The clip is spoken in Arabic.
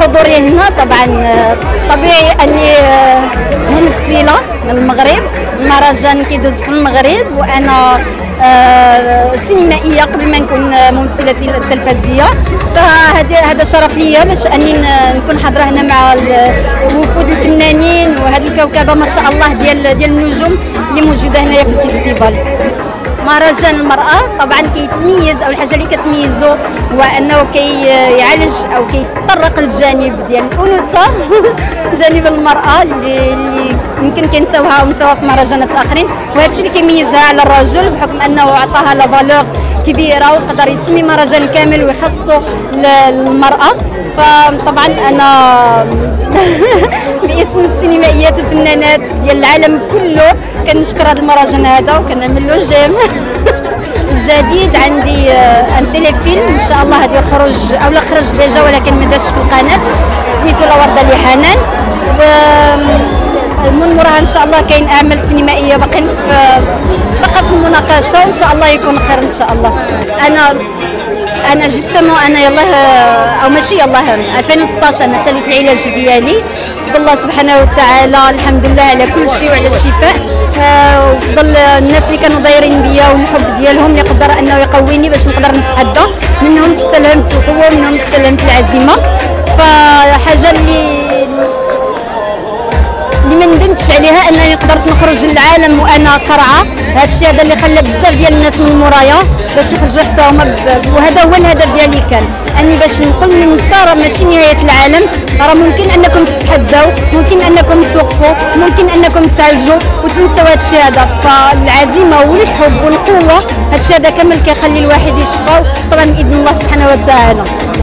حضوري هنا طبعا طبيعي اني ممثله من المغرب، المهرجان كيدوز في المغرب وانا سينمائيه قبل ما نكون ممثله تلفزيونيه، فهذا شرف ليا باش اني نكون حاضره هنا مع وفود الفنانين وهذه الكوكبه ما شاء الله ديال النجوم اللي موجوده هنايا في الفيستيفال. مهرجان المرأة طبعا كيتميز او الحاجه اللي كتميزو هو انه كيعالج او كيتطرق الجانب ديال الانوثه جانب المرأة اللي يمكن كنساوها ونساوها في مهرجانات اخرين، وهذا الشيء اللي كيميزها على الرجل بحكم انه عطاها لا فالور كبيره وقدر يسمي مهرجان كامل ويخصو للمرأة. فطبعا انا باسم السينمائيات والفنانات ديال العالم كله كنشكر هذا المهرجان هذا وكنعمل له جيم الجديد. عندي ان تيليفيلم ان شاء الله غادي يخرج اولا خرج ديجا ولكن ما داش في القناه، سميتو لا ورده لي حنان، ومن موراها ان شاء الله كاين اعمال سينمائيه باقا في المناقشه وان شاء الله يكون خير ان شاء الله. انا جوستمون انا يلاه او ماشي يلاه 2016 انا سالت العلاج ديالي بالله سبحانه وتعالى، الحمد لله على كل شيء وعلى الشفاء، وفضل الناس اللي كانوا دايرين بيا والحب ديالهم اللي قدر انه يقويني باش نقدر نتحدى، منهم استلهمت القوه منهم استلهمت العزيمه، فحاجه اللي ما ندمتش عليها انني قدرت نخرج للعالم وانا قرعه. هادشي هذا اللي خلى بزاف ديال الناس من مورايا باش يخرجوا حتى هما، وهذا هو الهدف ديالي كان اني باش نقول للنساء راه ماشي نهايه العالم، راه ممكن انكم تتحداو، ممكن انكم توقفوا، ممكن انكم تعالجوا وتنساو هادشي هذا. فالعزيمه والحب والقوه هادشي هذا كامل كيخلي الواحد يشفى طبعا باذن الله سبحانه وتعالى.